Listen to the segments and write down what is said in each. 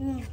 Yeah.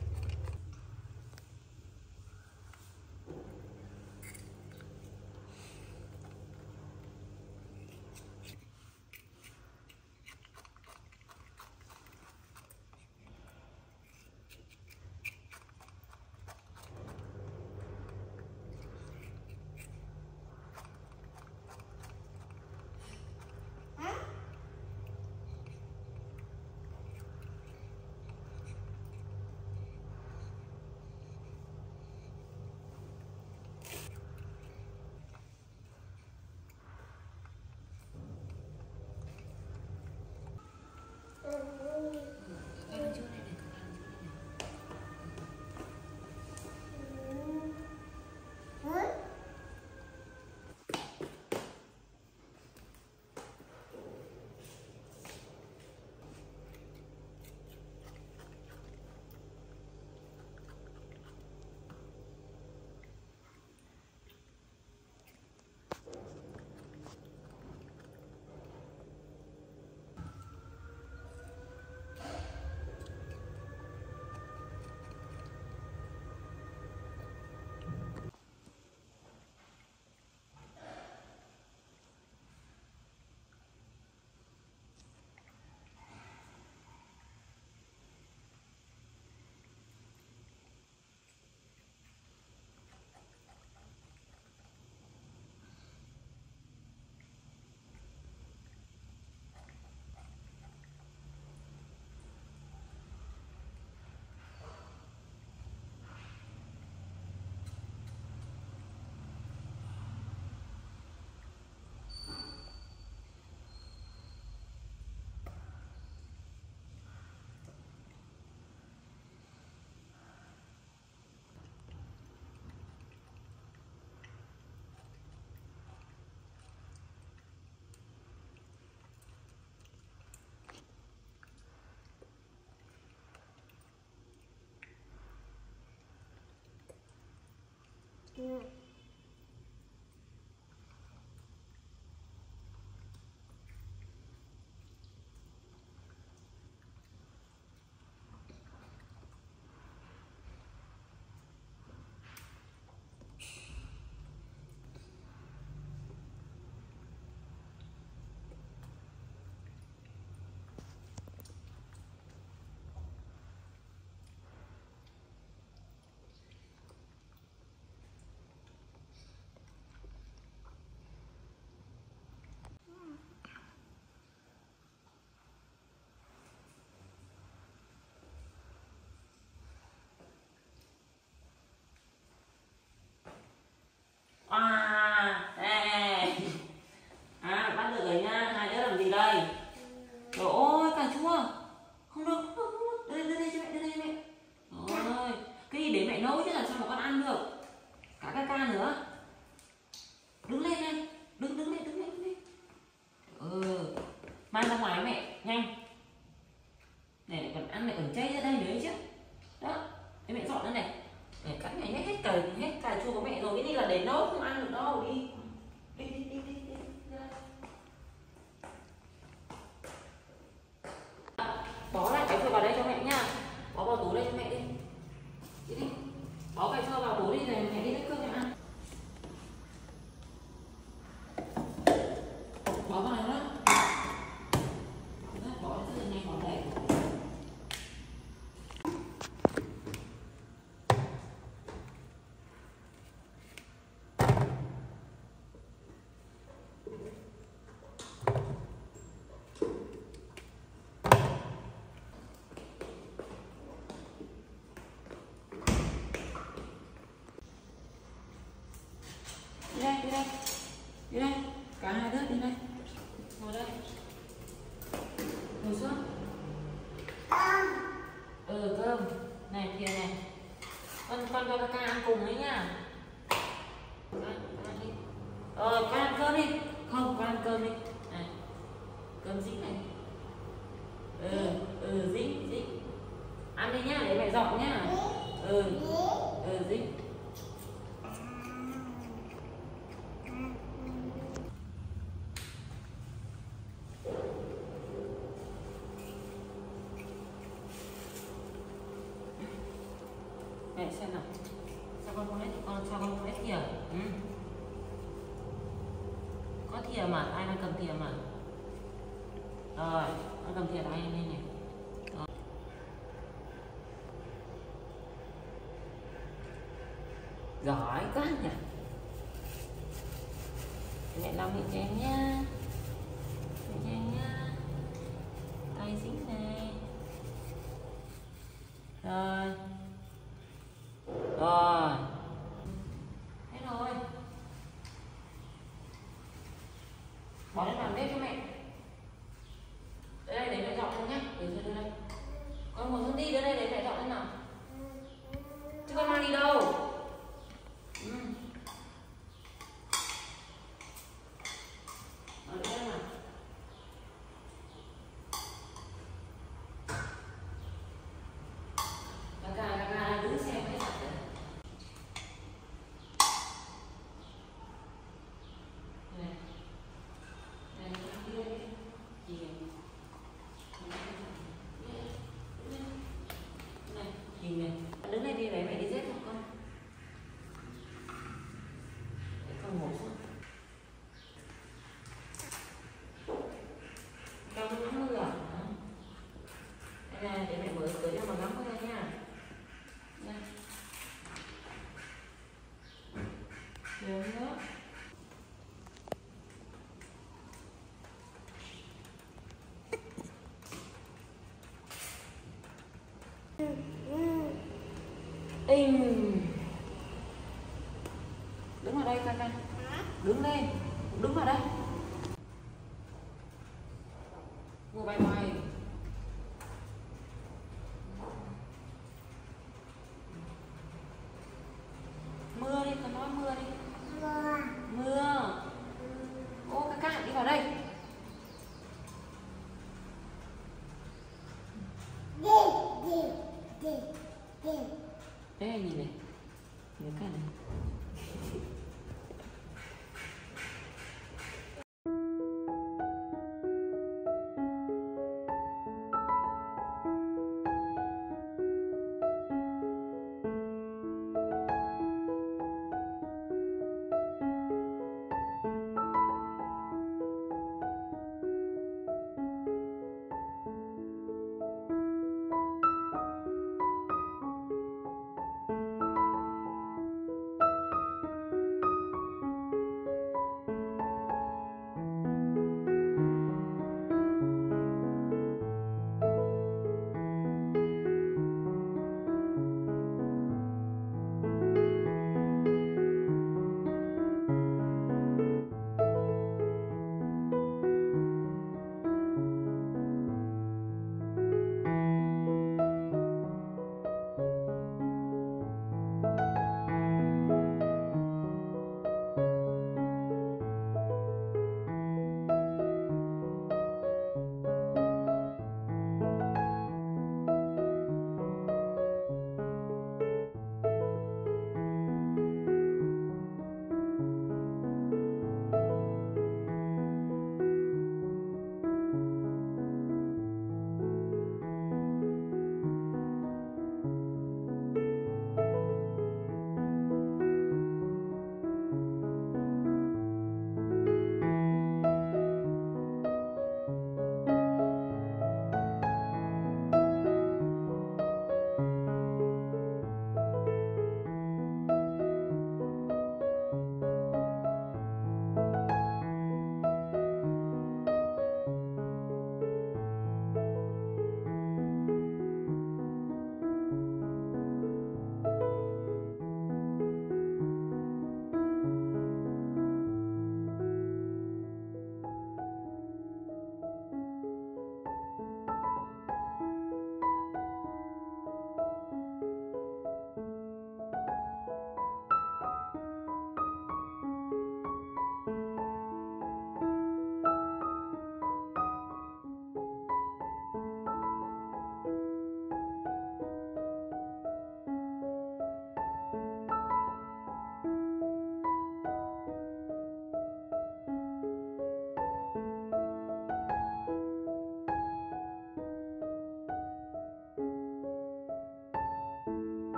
Bắt được rồi nha, hai đứa làm gì đây? Trời ơi, cả chú à? Không được, không được, đây, đây, đây cho mẹ, đây, đây cho mẹ. Trời ơi, cái gì để mẹ nấu chứ là sao mà con ăn được? Cả cái ca nữa. Đứng lên đây, đứng lên. Ừ, mang ra ngoài mẹ, nhanh. Này, còn ăn này, ẩn chay ra đây nữa chứ. Đó, để mẹ dọn ra này. Cắt này hết cà chua của mẹ rồi, cái này là để nấu không ăn được đâu. Đi bỏ lại cái chua vào đây cho mẹ nha, bỏ vào tủ đây cho mẹ đi. Bỏ cái chua vào tủ đi này, mẹ đi lấy cơm mẹ ăn. Bỏ vào này đó. Đi đây, cả hai đứa đi đây. Ngồi đây. Ngồi xuống. Cơm. Này kìa này. Con cho ca ăn cùng đấy nha. Con ăn cơm đi. Không, con ăn cơm đi. Này. Cơm dính này. Dính. Ăn đi nha, để mẹ dọn nha. Dính. mẹ xem nào. Sao con không lấy thì con cho con lấy thìa. Có thìa mà, ai đang cầm thìa mà. Rồi, con cầm thìa tay em lên này. Giỏi quá nhỉ. Mẹ lau miệng cho em nhá. Miệng cho em nhá. Tay dính này. Rồi. Rồi. Thế rồi. Bỏ lên bàn bếp cho mẹ. Đây đây, để mẹ dọn luôn nhá. Để cho đưa đây. Con muốn không đi, đưa đây để mẹ dọn lên nào. Chứ con mang đi đâu. Để mẹ mở cửa cho mà ngắm coi nha. Nha. Nhiều nữa. Đứng vào đây Kaka. Đứng lên. Đứng vào đây. Mua bài bài. Đây này, nhìn này. Nhớ cả này.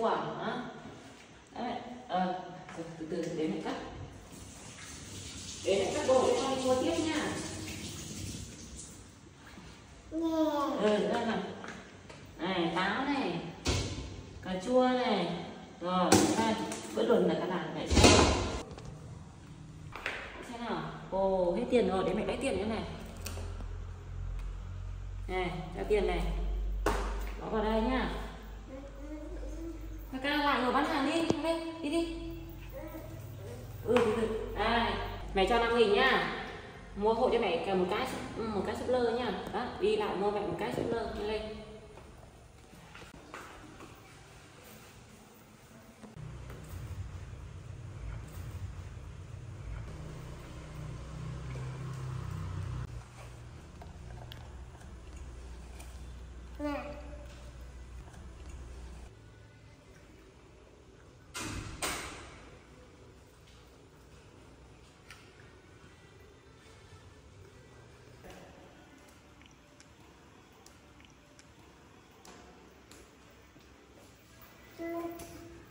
khoảng đấy, từ từ đến này cắt, đến này cắt bộ để con mua tiếp nha. Này táo này, cà chua này, rồi bữa đồn là các bạn phải xem nào. Ồ, hết tiền rồi, để mẹ lấy tiền nữa này. Này, ra tiền này, bỏ vào đây nhá. Kaka lại rồi, bán hàng đi, đi đi. Đây, mẹ cho 5.000 nhá. Mua hộ cho mẹ một cái súp lơ nhá. Đó, đi lại mua mẹ một cái súp lơ lên.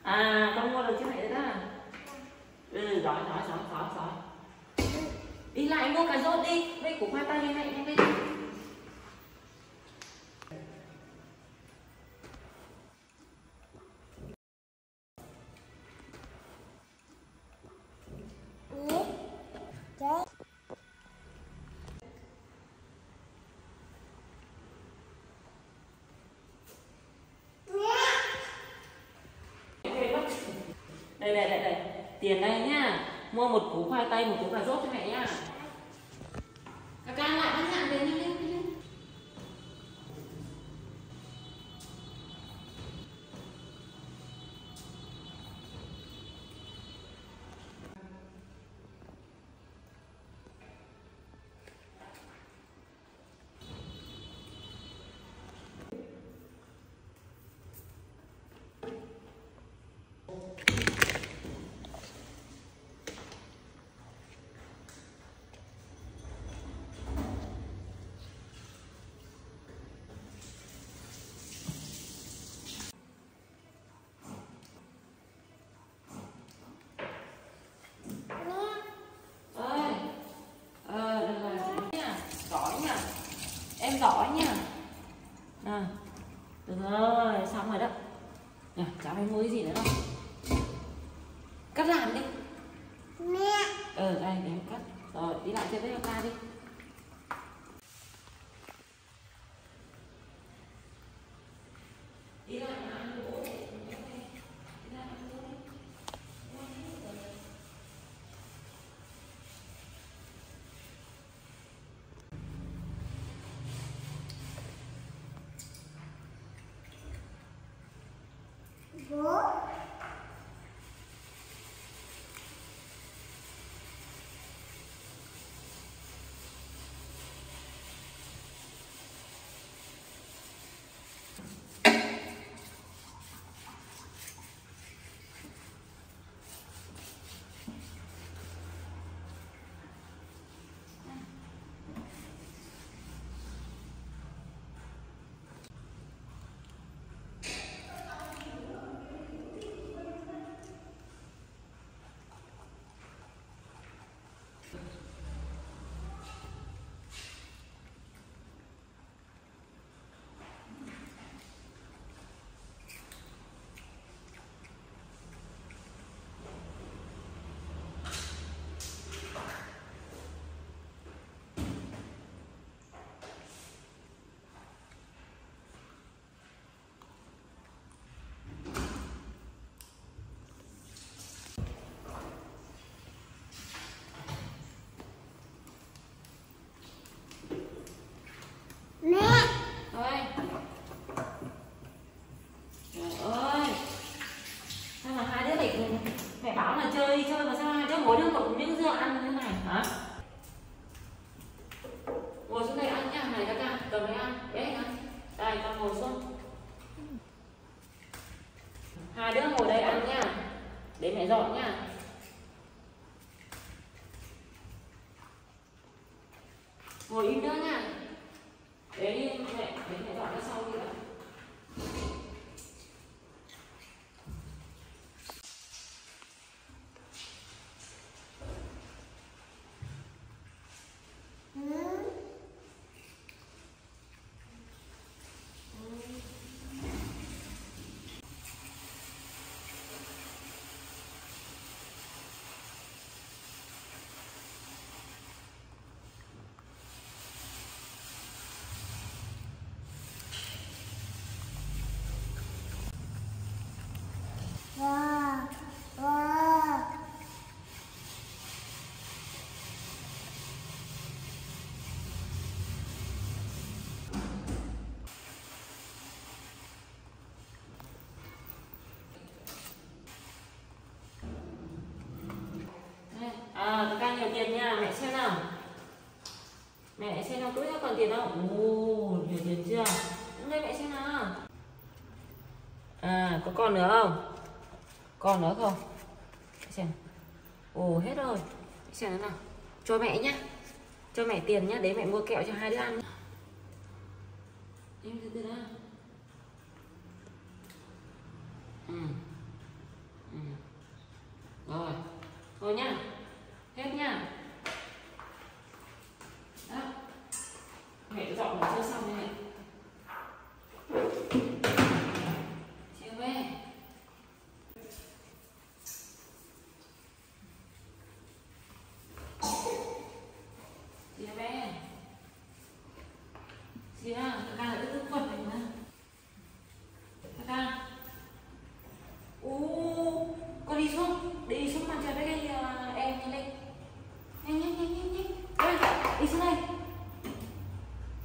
À, con mua được chứ mẹ đó. Giỏi. Đi lại mua cà rốt đi, với củ khoai tây này mẹ đi. Đây. Tiền đây nhá. Mua một củ khoai tây, một củ cà rốt cho mẹ nhá. Kaka lại bán hàng về đi. Giỏi nha. À, được rồi, xong rồi đó. Nè, cháu phải mua cái gì nữa không? Cắt làm đi. Mẹ. Đây để em cắt. Rồi, đi lại chơi với Kaka đi. Đi lại mà ăn bố. Bố. Hai đứa ngồi đây ăn nha. Để mẹ dọn nha. Ngồi im nữa nha. Để đi mẹ dọn ra sau đi ạ. Mẹ xem nào, cứ biết còn tiền không? Ồ, nhiều tiền chưa? Đứng đây mẹ xem nào. À, có còn nữa không? Còn nữa không? Mẹ xem. Ồ, hết rồi. Mẹ xem nào. Cho mẹ nhá. Cho mẹ tiền nhá, để mẹ mua kẹo cho hai đứa ăn. Em đưa ra. Rồi. Thôi nhá. Hết nhá. Đó. Mẹ dọn nó chưa xong này. Chị về. Chị về. Chị à, Kaka lại cứ quật này mà. Kaka. Ô, con đi xuống. Đi xuống mặt trời với đây em nhanh lên. Nhanh nhanh nhanh nhanh nhanh. Đi xuống đây.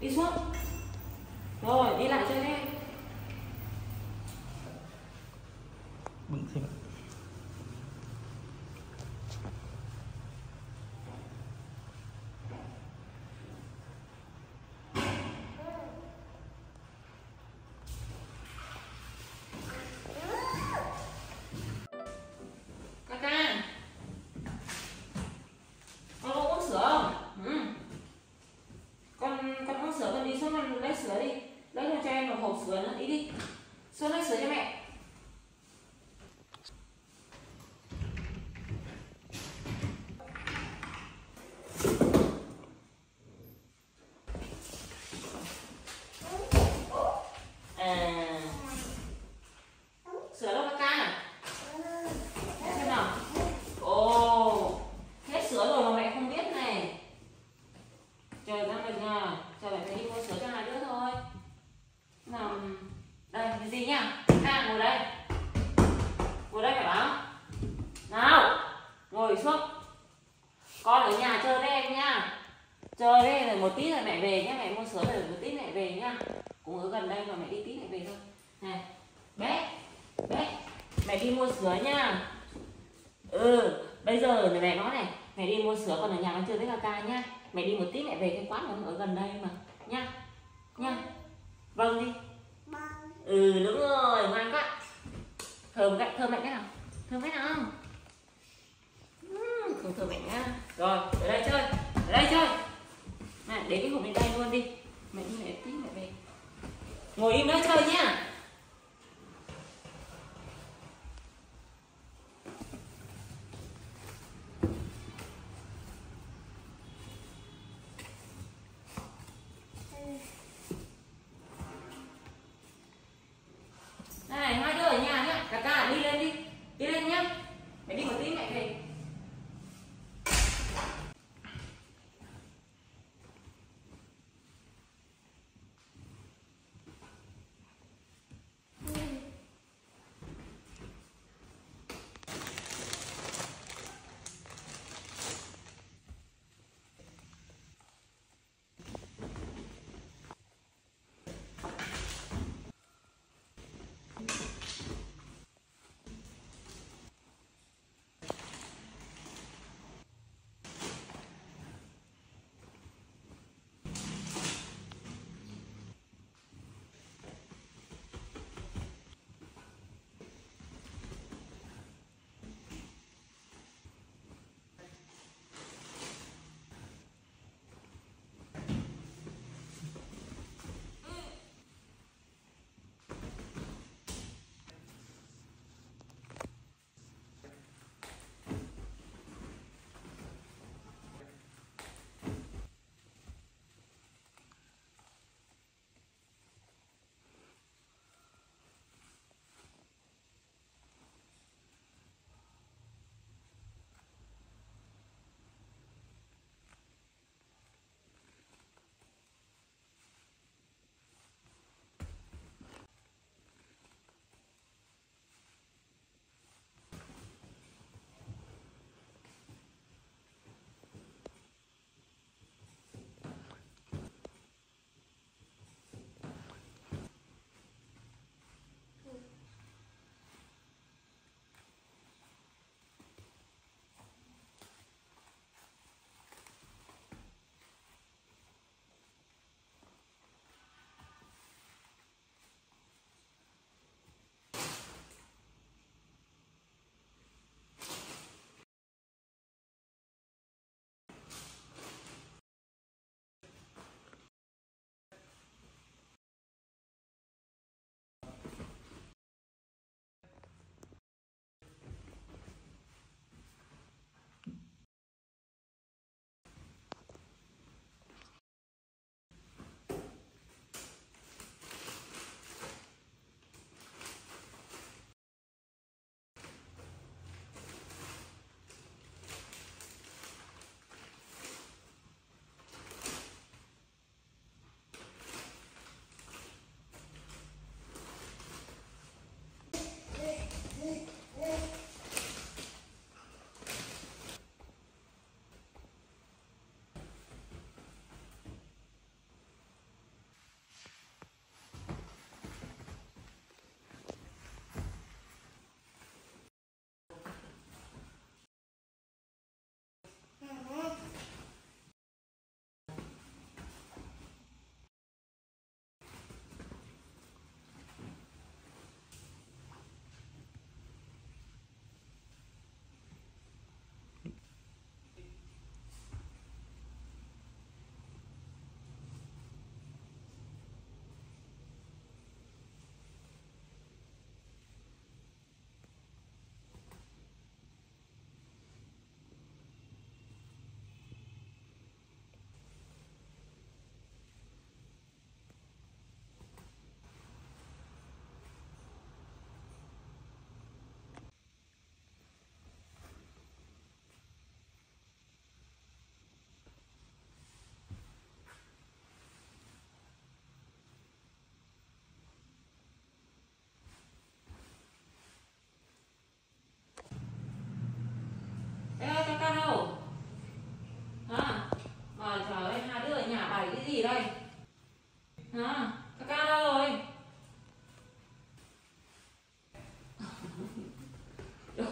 Đi xuống. Rồi, đi lại chơi đi. Bừng thêm. Kaka. Con có uống sữa không? Con uống sữa, con đi xuống con lấy sữa đi. Lấy cho em một hộp sữa nữa, đi đi. Xuống lấy sữa cho mẹ. Con ở nhà chơi với em nha. Chơi đây rồi một tí rồi mẹ về nhá. Mẹ mua sữa rồi một tí mẹ về nhá. Cũng ở gần đây mà mẹ đi tí mẹ về thôi. Này, bé, bé, mẹ đi mua sữa nha. Bây giờ này mẹ nói này, mẹ đi mua sữa còn ở nhà con chơi với Kaka nhá. Mẹ đi một tí mẹ về cái quán nó ở gần đây mà, nha, nha. Vâng đi. Đúng rồi, ngoan quá. Thơm cạnh, thơm mạnh thế nào? Thơm thế nào? Không thơm mạnh nha. Rồi, ở đây chơi, ở đây chơi. Mẹ, để cái hộp lên đây luôn đi. Mẹ đi mẹ tí mẹ về. Ngồi im đó chơi nha. Này, hai đứa ở nhà nhá. Kaka đi lên nhá.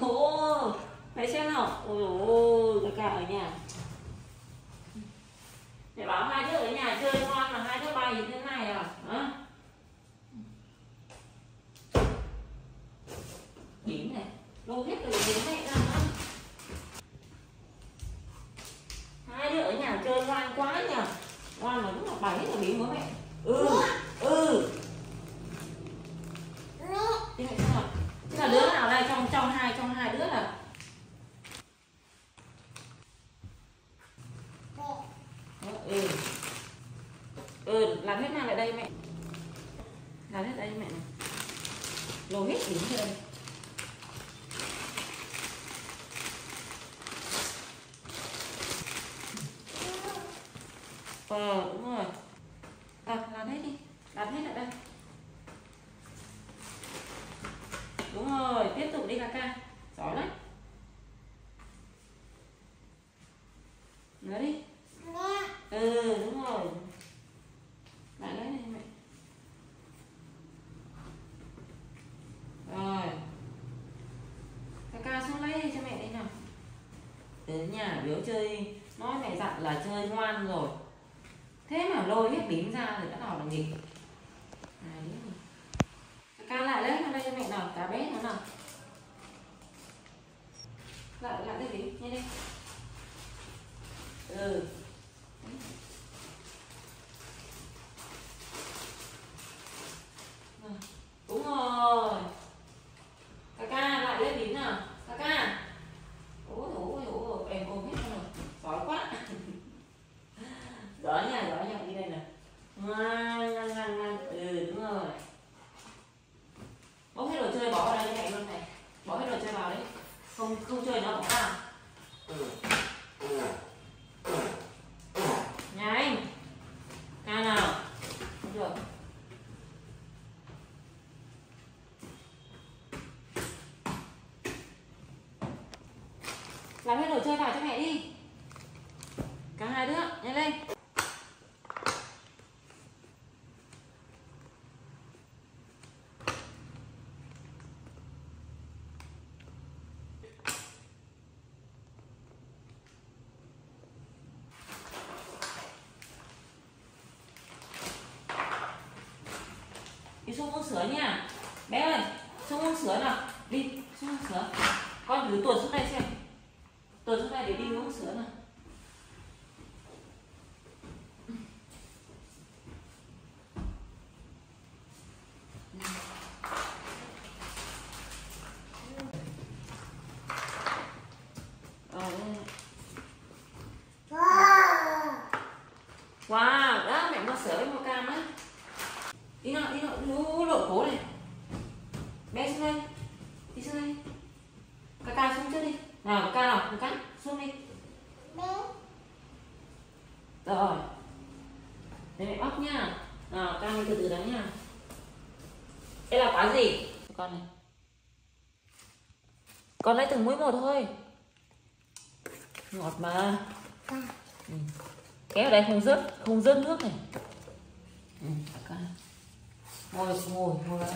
Ồ, mày xem nào. Ồ, Kaka ở nhà. Mẹ bảo hai đứa ở nhà chơi ngon mà hai đứa bay như thế này à? Hả? Điểm này, lô hết rồi điểm này ra đó. Hai đứa ở nhà chơi ngoan quá nhỉ? Ngoan mà đúng là 7 là điểm của mẹ. Ừ, ừ. Thế là đứa nào đây trong hai đứa là làm hết nào lại đây mẹ, làm hết đây mẹ này, lồ hết điểm rồi. Đúng rồi, làm hết đi, làm hết lại đây. Đúng rồi, tiếp tục đi Kaka. Giỏi lắm. Nữa đi. Ừ, đúng rồi. Lại lấy này mẹ. Rồi Kaka xuống lấy cho mẹ đi nào. Đến nhà biếu chơi. Nói mẹ dặn là chơi ngoan rồi, thế mà lôi hết bím ra rồi đã đỏ là nghỉ. Kaka lại lấy nó đây cho mẹ nào, cá bé nó nào. Lại đây đi, nhanh đi. Ừ. Đúng rồi. Kaka lại lên đến nào. Kaka. Ôi em ôm hết rồi. Giỏi quá. Giỏi nha, đi đây nè. Ngang. Ừ, đúng rồi. Bốc hết đồ chơi bỏ vào đây mẹ luôn này. Bỏ hết đồ chơi vào đấy. Không chơi nó bỏ vào. Nhanh. Kaka nào. Không được. Làm hết đồ chơi vào cho mẹ đi. Cả hai đứa, nhanh lên. Đi xuống uống sữa nha. Bé ơi, xuống uống sữa nào. Đi, xuống uống sữa. Con cứ tuột xuống đây xem. Tuột xuống đây để đi uống sữa nào. Wow, đó mẹ mua sữa với mua cam đấy. Đi nào, lội phố này. Bé xuống đây. Đi xuống đây. Kaka xuống trước đi. Nào, Kaka nào, Kaka xuống đi. Rồi. Để mẹ bóc nha. Nào, Kaka từ từ đấy nha. Đây là quả gì? Con này. Con lấy từng muỗng một thôi. Ngọt mà. Ừ. Kéo ở đây không rớt nước này. Ừ, Kaka. Ngồi đây.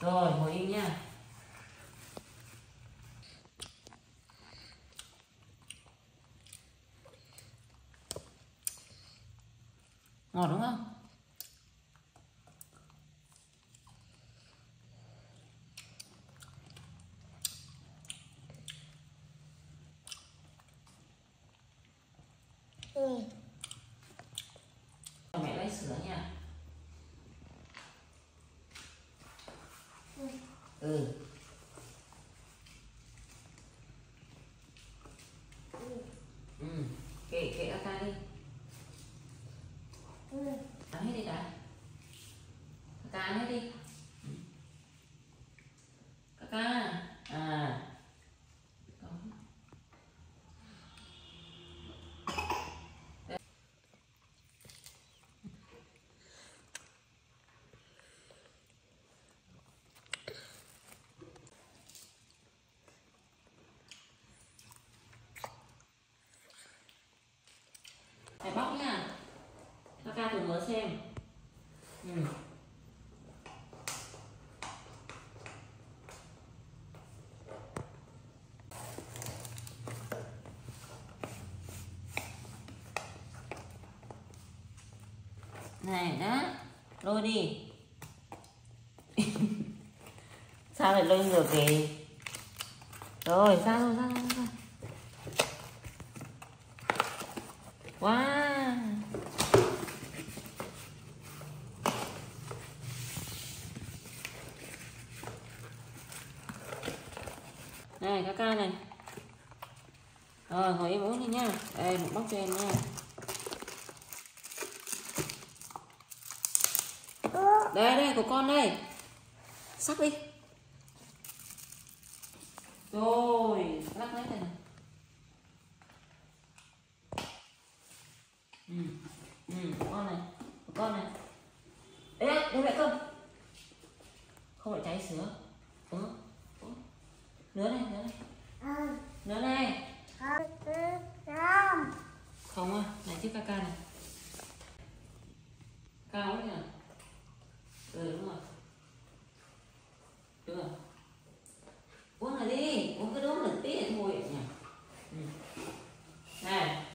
Rồi, ngồi im nha. Ngọt đúng không? Ừ. Mẹ lấy sữa nha. Ừ. Ừ. Kệ Kaka đi. Ừ. Ăn hết đi đã. Kaka ăn hết đi. Kaka. À. Đó. này đó, lôi đi. Sao lại lôi ngược kì, rồi sao. Wow, này Kaka này, rồi ngồi im uống đi nha. Đây một bóc cho em nha. Đây của con đây, sắc đi. Rồi lắc lấy này. Con này. Ê, đúng vậy không? Không phải cháy sữa. Uống. Nứa này. Không ơi, này chiếc Kaka này. Cao quá nhỉ? Ừ, đúng rồi.